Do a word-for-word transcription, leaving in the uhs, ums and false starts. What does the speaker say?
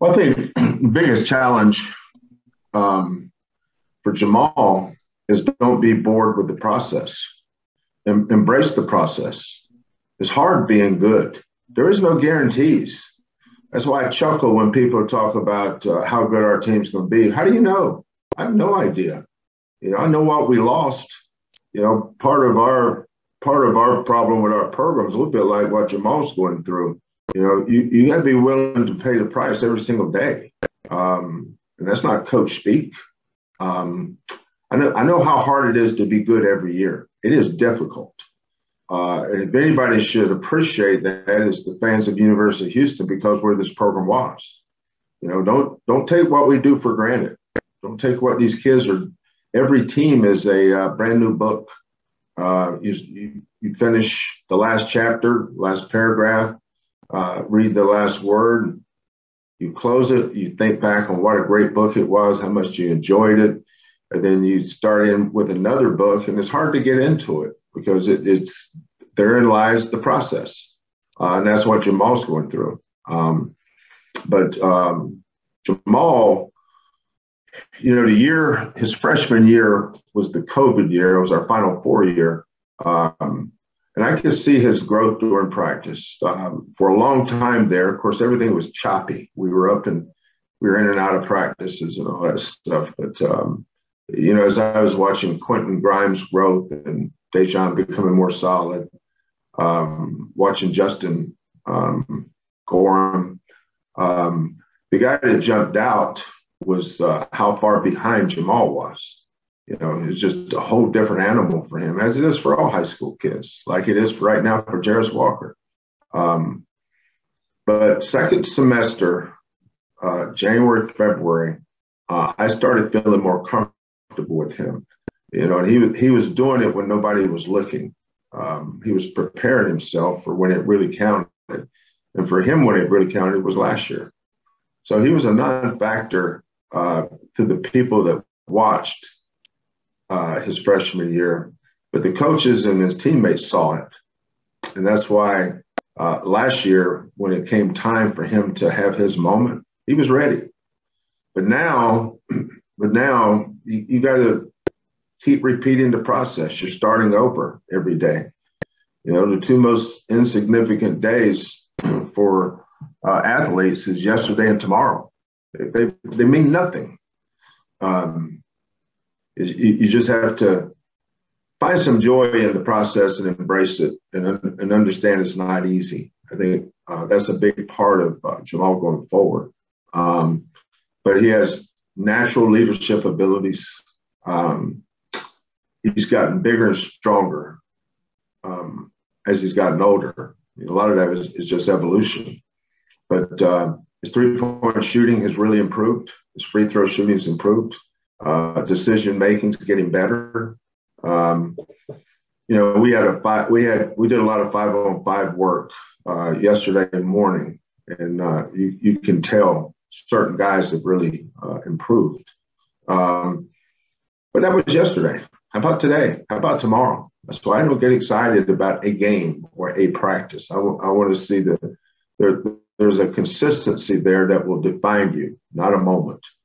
Well, I think the biggest challenge um, for Jamal is don't be bored with the process. Em- embrace the process. It's hard being good. There is no guarantees. That's why I chuckle when people talk about uh, how good our team's going to be. How do you know? I have no idea. You know, I know what we lost. You know, part of our part of our problem with our program is a little bit like what Jamal's going through. You know, you, you got to be willing to pay the price every single day. Um, and that's not coach speak. Um, I know I know how hard it is to be good every year. It is difficult. Uh, and if anybody should appreciate that, is the fans of University of Houston, because where this program was. You know, don't don't take what we do for granted. Don't take what these kids are. Every team is a uh, brand new book. Uh, you, you, you finish the last chapter, last paragraph, uh, read the last word, you close it, you think back on what a great book it was, how much you enjoyed it, and then you start in with another book, and it's hard to get into it because it, it's therein lies the process, uh, and that's what Jamal's going through. Um, but um, Jamal, you know, the year, his freshman year was the COVID year. It was our Final Four year. Um, and I could see his growth during practice. Um, for a long time there, of course, everything was choppy. We were up and we were in and out of practices and all that stuff. But, um, you know, as I was watching Quentin Grimes' growth and Dejan becoming more solid, um, watching Justin um, Gorham, um, the guy that jumped out was uh, how far behind Jamal was. You know, it's just a whole different animal for him, as it is for all high school kids, like it is for right now for Jairus Walker. Um, but second semester, uh, January, February, uh, I started feeling more comfortable with him. You know, and he, he was doing it when nobody was looking. Um, he was preparing himself for when it really counted. And for him, when it really counted, was last year. So he was a non-factor Uh, to the people that watched uh, his freshman year, but the coaches and his teammates saw it. And that's why uh, last year, when it came time for him to have his moment, he was ready. But now, but now you, you got to keep repeating the process. You're starting over every day. You know, the two most insignificant days for uh, athletes is yesterday and tomorrow. They, they mean nothing. Um, you, you just have to find some joy in the process and embrace it and, and understand it's not easy. I think uh, that's a big part of uh, Jamal going forward. Um, but he has natural leadership abilities. Um, he's gotten bigger and stronger um, as he's gotten older. I mean, a lot of that is, is just evolution. But uh, his three-point shooting has really improved. His free throw shooting has improved. Uh, decision making is getting better. Um, you know, we had a five, we had we did a lot of five-on-five work uh, yesterday morning, and uh, you you can tell certain guys have really uh, improved. Um, but that was yesterday. How about today? How about tomorrow? So I don't get excited about a game or a practice. I, w- I want to see the. There's a consistency there that will define you, not a moment.